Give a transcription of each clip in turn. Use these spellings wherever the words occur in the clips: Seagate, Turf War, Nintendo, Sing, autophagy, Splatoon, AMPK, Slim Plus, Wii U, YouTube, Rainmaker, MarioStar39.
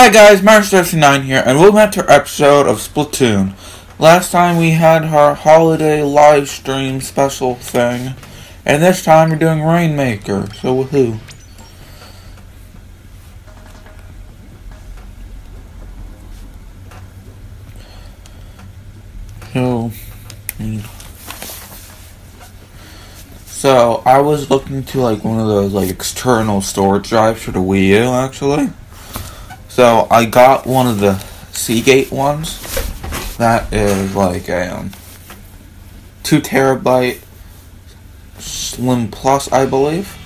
Hi guys, MarioStar39 here, and welcome back to our episode of Splatoon. Last time we had our holiday live stream special thing, and this time we're doing Rainmaker, so woohoo. So, I was looking to like one of those like external storage drives for the Wii U actually. So I got one of the Seagate ones that is like a 2 terabyte Slim Plus, I believe.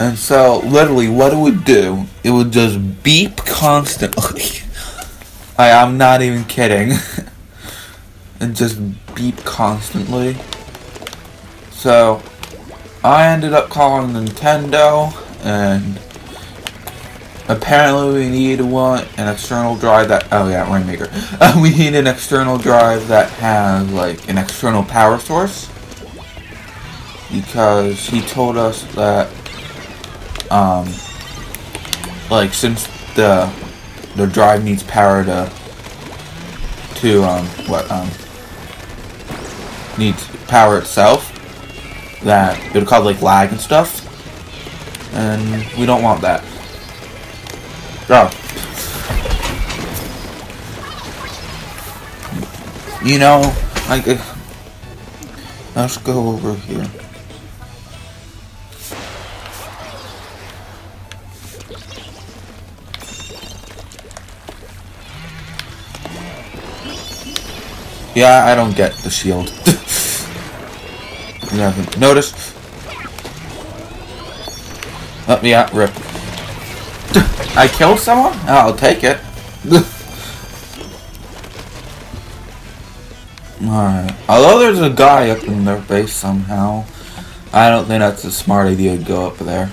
And so literally what it would do, it would just beep constantly. I'm not even kidding. It just beep constantly. So I ended up calling Nintendo, and apparently we need an external drive that, oh yeah, Rainmaker. We need an external drive that has like an external power source, because he told us that like since the drive needs power needs power itself, that it'll cause like lag and stuff, and we don't want that. Oh. You know, like, let's go over here. Yeah, I don't get the shield. You haven't noticed. Oh, yeah, rip. I killed someone? I'll take it. Alright. Although there's a guy up in their base somehow. I don't think that's a smart idea to go up there.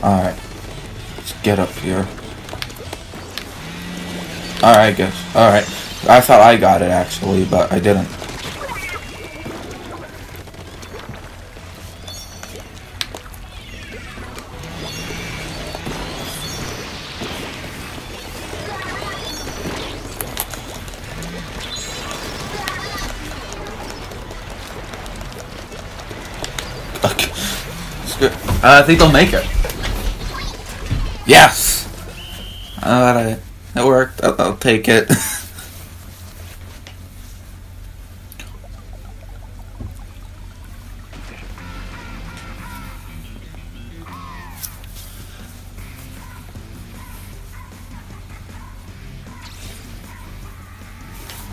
Alright, let's get up here. Alright, I guess. Alright, I thought I got it actually, but I didn't. Okay, it's good. I think they'll make it. Yes! That worked. I'll take it.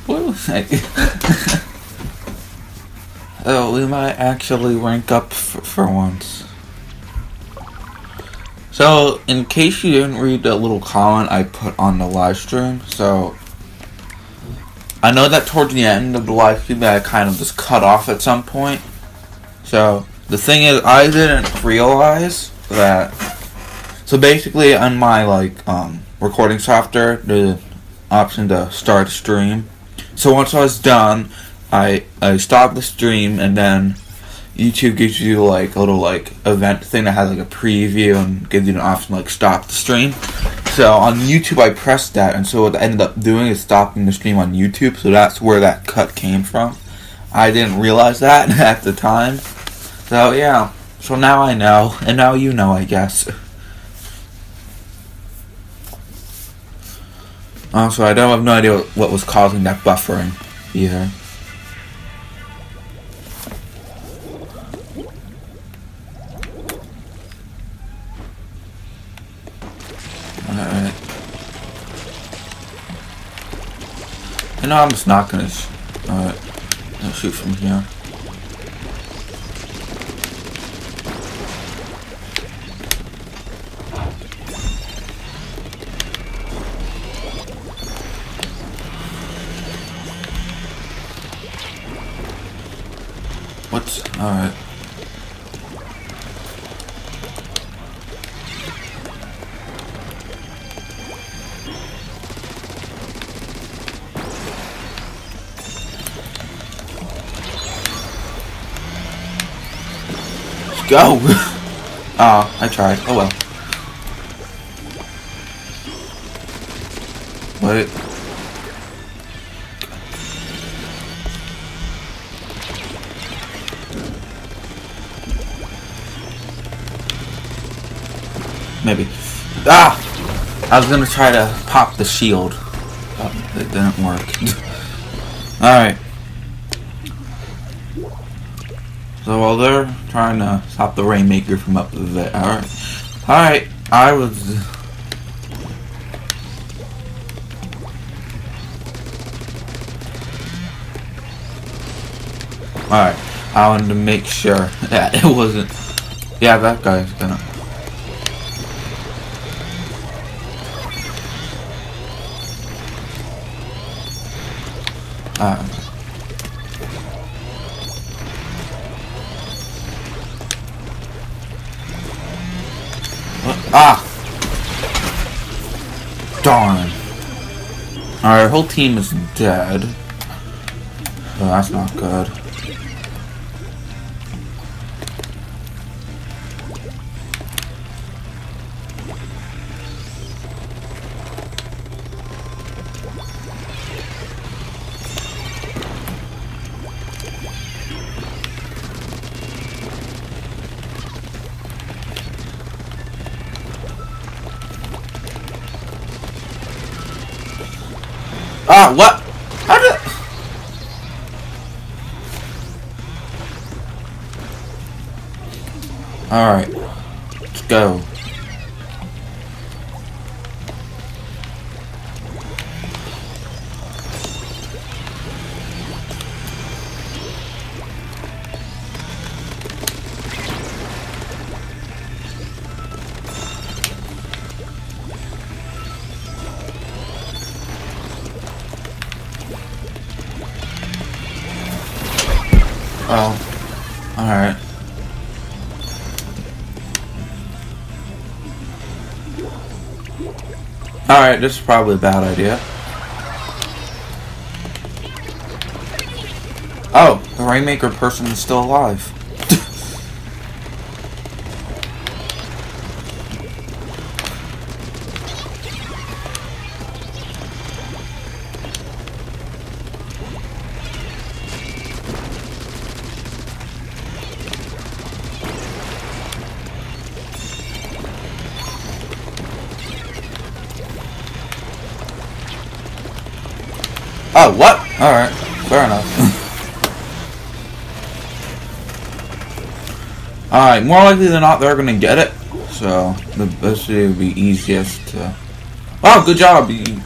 Woo! Oh, we might actually rank up for once. So, in case you didn't read the little comment I put on the live stream, so I know that towards the end of the live stream that I kind of just cut off at some point. So, the thing is, I didn't realize that, so basically on my, like, recording software, the option to start a stream. So once I was done, I stopped the stream, and then YouTube gives you like a little like event thing that has like a preview and gives you an option like stop the stream. So on YouTube I pressed that, and so what I ended up doing is stopping the stream on YouTube, so that's where that cut came from. I didn't realize that at the time. So yeah, so now I know, and now you know, I guess. Also, I don't have no idea what was causing that buffering either. You know, I'm just not gonna shoot from here. What's alright? go! Ah, I tried. Oh well. What? Maybe. Ah! I was gonna try to pop the shield. Oh, it didn't work. Alright. So while they're trying to stop the Rainmaker from up there. Alright. Alright, I was. Alright, I wanted to make sure that it wasn't. Yeah, that guy's gonna. Ah! Darn. Our whole team is dead. Oh, that's not good. Ah, what? How did? All right, let's go. Oh, alright. Alright, this is probably a bad idea. Oh, the Rainmaker person is still alive. Oh, what? Alright, fair enough. Alright, more likely than not, they're gonna get it. So, this would be easiest to. Oh, good job! Okay.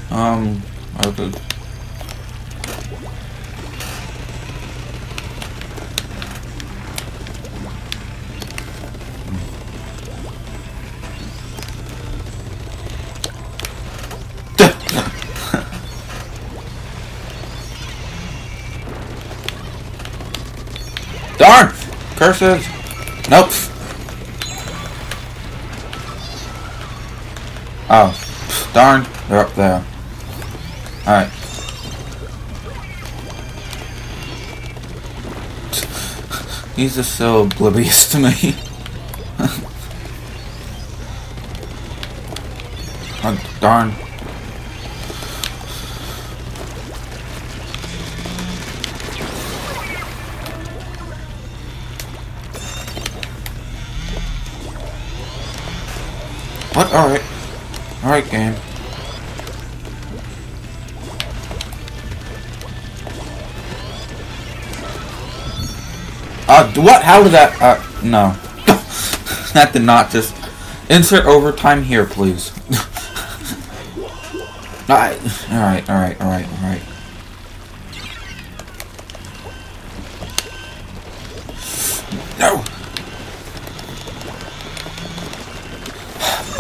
Darn! Curses! Nope. Oh. Darn. They're up there. Alright. He's just so oblivious to me. Oh, darn. What? Alright. Alright, game. What? How did that? No. That did not just. Insert overtime here, please. Alright. No!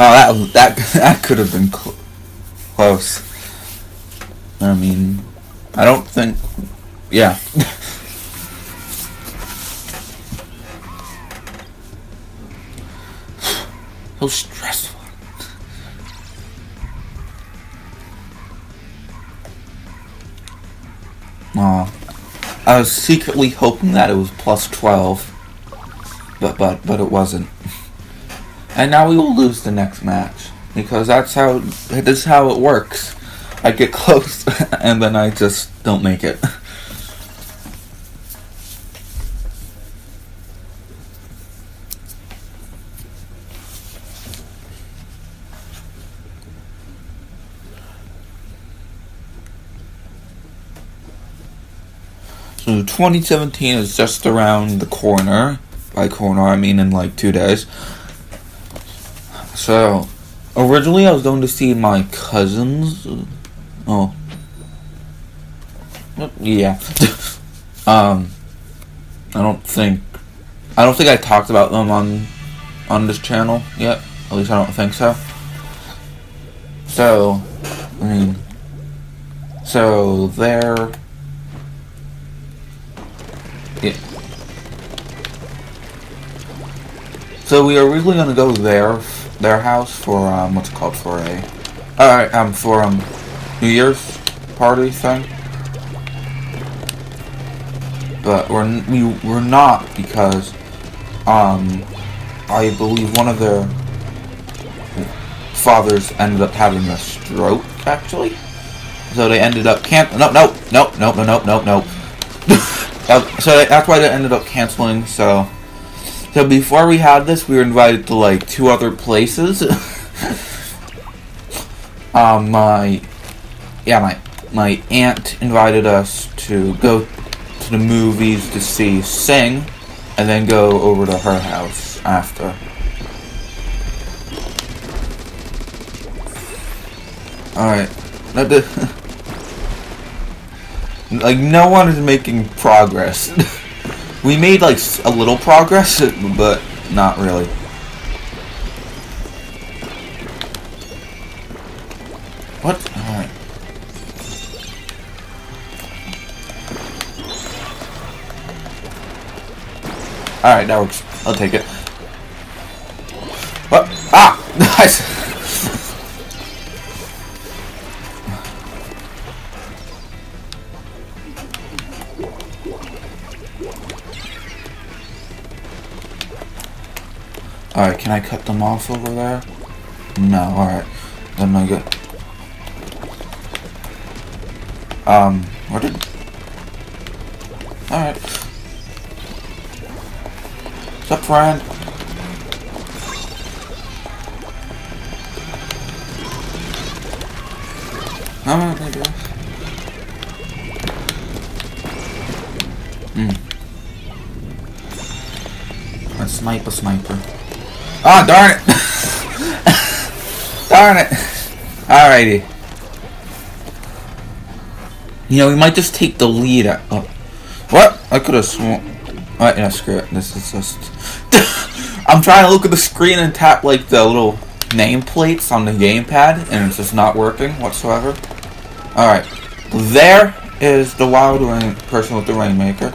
Oh, that could have been close. I mean, I don't think. Yeah. So stressful. Aw. I was secretly hoping that it was +12. but it wasn't. And now we will lose the next match, because that's how it works. I get close and then I just don't make it. So 2017 is just around the corner. By corner, I mean in like 2 days. So, originally I was going to see my cousins. Oh. Yeah. I don't think I talked about them on this channel yet. At least I don't think so. So, I mean, so they're... Yeah. So we are really gonna go their house for what's it called, for a for New Year's party thing. But we're not, because I believe one of their fathers ended up having a stroke actually. So they ended up that's why they ended up canceling. So before we had this, we were invited to like 2 other places. My aunt invited us to go to the movies to see Sing, and then go over to her house after. All right, like, no one is making progress. We made, like, a little progress, but not really. What? Alright. Alright, that works. I'll take it. What? Ah! Nice! Alright, can I cut them off over there? No, alright. Then I get... where did... Alright. What's up, friend? Alright, I guess. Hmm. A sniper. Ah, oh, darn it! Darn it! Alrighty. You know, we might just take the lead out. Oh. What? I could've sworn. Alright, yeah, screw it. This is just... I'm trying to look at the screen and tap, like, the little nameplates on the gamepad, and it's just not working whatsoever. Alright. There is the wild person with the Rainmaker.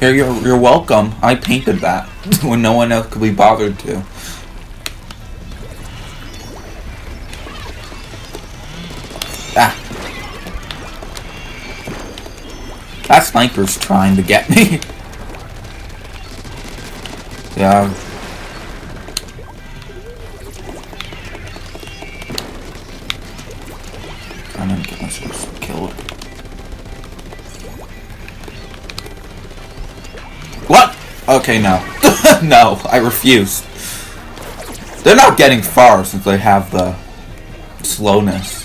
Here, you're welcome. I painted that when no one else could be bothered to. Ah. That sniper's trying to get me. Yeah. I'm gonna get myself killed. What? Okay, no. No, I refuse. They're not getting far since they have the slowness.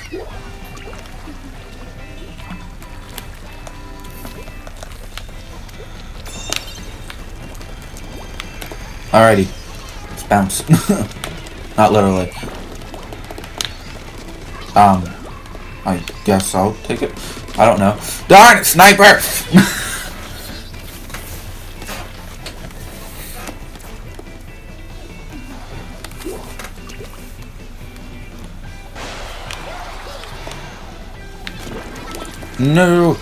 Alrighty. Let's bounce. Not literally. I guess I'll take it. I don't know. Darn it, sniper! No.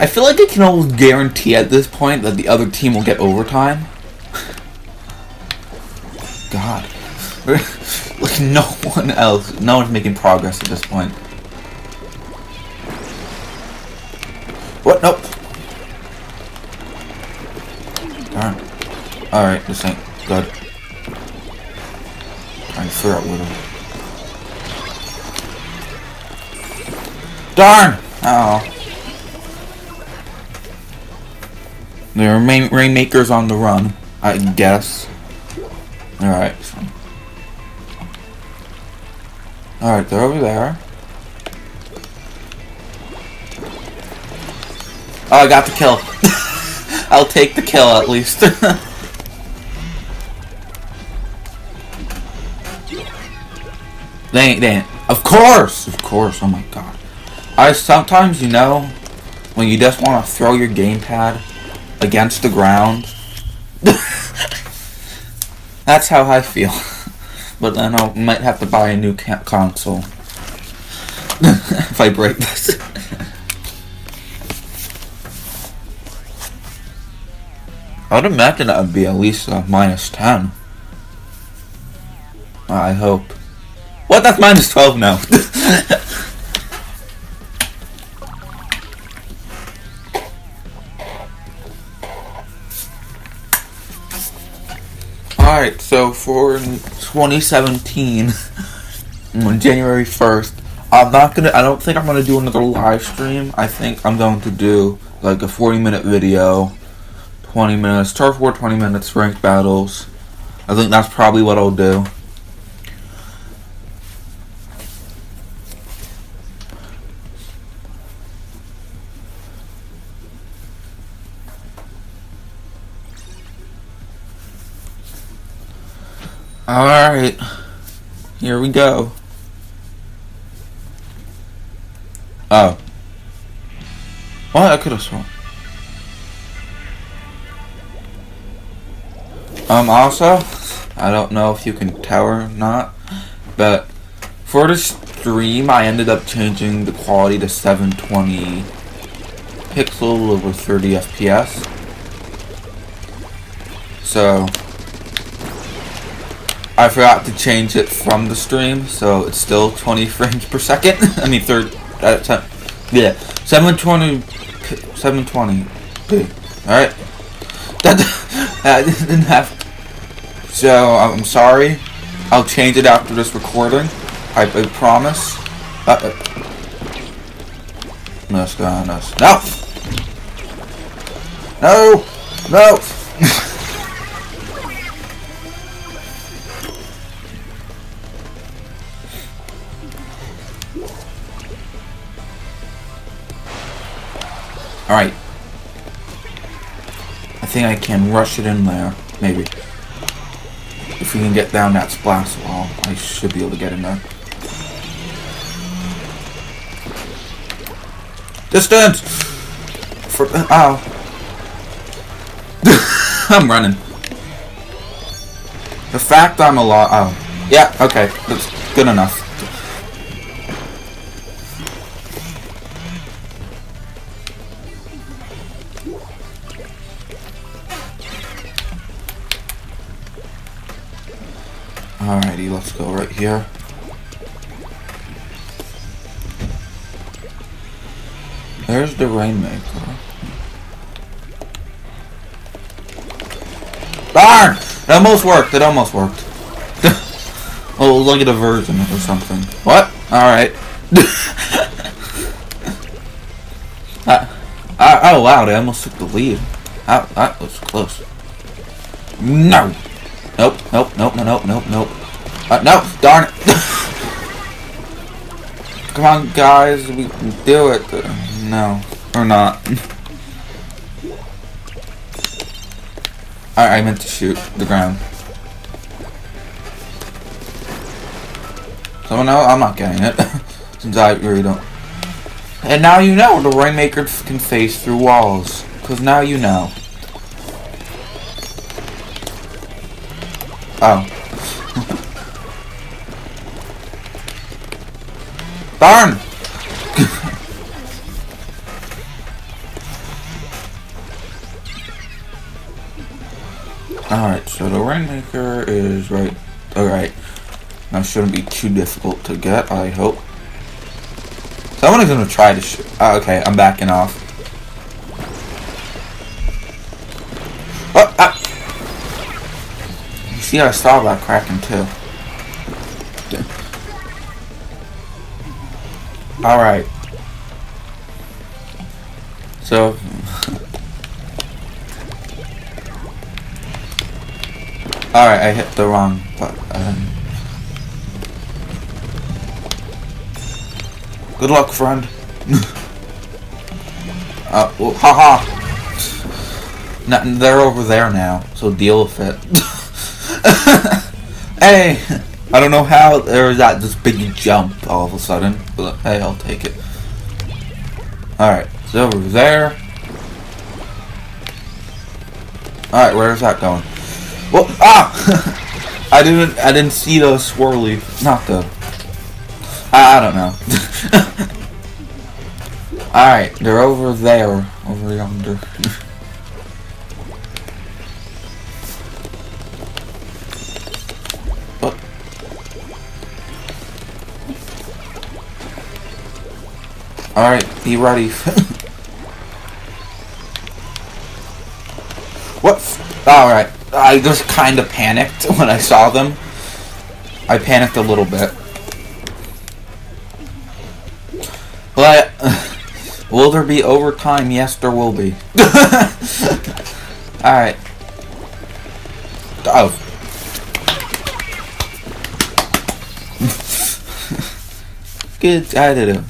I feel like I can almost guarantee at this point that the other team will get overtime. God. Like, no one's making progress at this point. What? Nope. Darn. Alright, this ain't good. Trying to figure out where to... Darn! Uh-oh. The Rainmaker's on the run, I guess. Alright. Alright, they're over there. Oh, I got the kill. I'll take the kill, at least. They ain't. Of course, oh my god. Sometimes, you know, when you just want to throw your gamepad against the ground. That's how I feel. But then I might have to buy a new console if I break this. I'd imagine that would be at least -10. I hope. What? That's -12 now. Alright, so for 2017, on January 1st, I don't think I'm gonna do another live stream. I think I'm going to do like a 40-minute video, 20 minutes Turf War, 20 minutes ranked battles. I think that's probably what I'll do. Alright, here we go. Oh. What? I could have sworn. Also, I don't know if you can tell or not, but for the stream, I ended up changing the quality to 720 pixels over 30 FPS. So... I forgot to change it from the stream, so it's still 20 frames per second. I mean, 720p. Alright. That didn't have... So, I'm sorry. I'll change it after this recording. I promise. No, it's gone. No! No! No! Alright. I think I can rush it in there. Maybe. If we can get down that splash wall, I should be able to get in there. Distance! Ow. I'm running. The fact I'm alive. Oh. Yeah, okay. That's good enough. Alrighty, let's go right here. There's the Rainmaker. Darn! It almost worked, it almost worked. Oh, look at a version or something. What? Alright. Oh wow, they almost took the lead. That was close. No! Nope, nope, nope, nope, nope, nope. No, darn it. Come on, guys, we can do it. No, or not. I meant to shoot the ground. So no, I'm not getting it. Since I really don't. And now you know the Rainmaker can phase through walls. Because now you know. Oh. Darn! Alright, so the Rainmaker is right. Alright. That shouldn't be too difficult to get, I hope. Someone is going to try to shoot. Oh, okay, I'm backing off. Oh, ah. You see, I saw that cracking too. Alright. So. Alright, I hit the wrong button. Good luck, friend. Well, haha. They're over there now, so deal with it. Hey, I don't know how there was that just big jump all of a sudden, but hey, I'll take it. All right, it's over there. All right, where's that going? Well, ah! I didn't see the swirly. Not the. I don't know. Alright, they're over there. Over yonder. What? Alright, be ready. What? Alright, I just kind of panicked when I saw them. I panicked a little bit. But, will there be overtime? Yes, there will be. Alright. Oh. Good, I did it.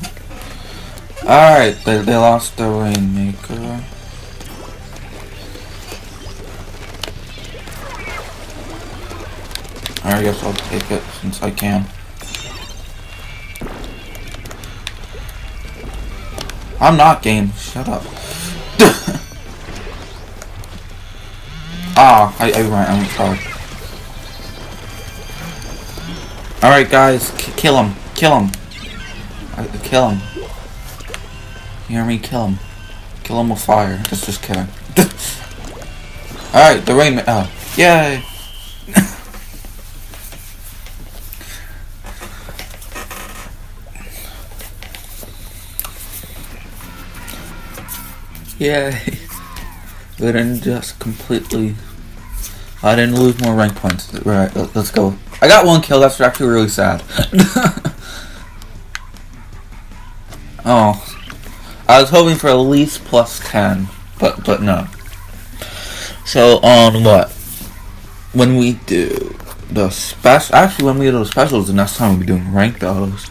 Alright, they lost the Rainmaker. I guess I'll take it since I can. I'm not game. Shut up. Ah, I ran. I'm sorry. All right, guys, kill him. Kill him. Kill him. You hear me? Kill him. Kill him with fire. Just kidding. All right, the rain. Oh, yay! Yay! But then just completely. I didn't lose more rank points. Right, let's go. I got one kill. That's actually really sad. Oh, I was hoping for at least +10, but no. So on what? When we do the special, actually, when we do the specials, the next time we'll be doing rank battles.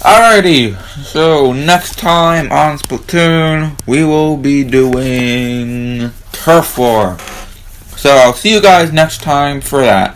Alrighty, so next time on Splatoon, we will be doing Turf War. So I'll see you guys next time for that.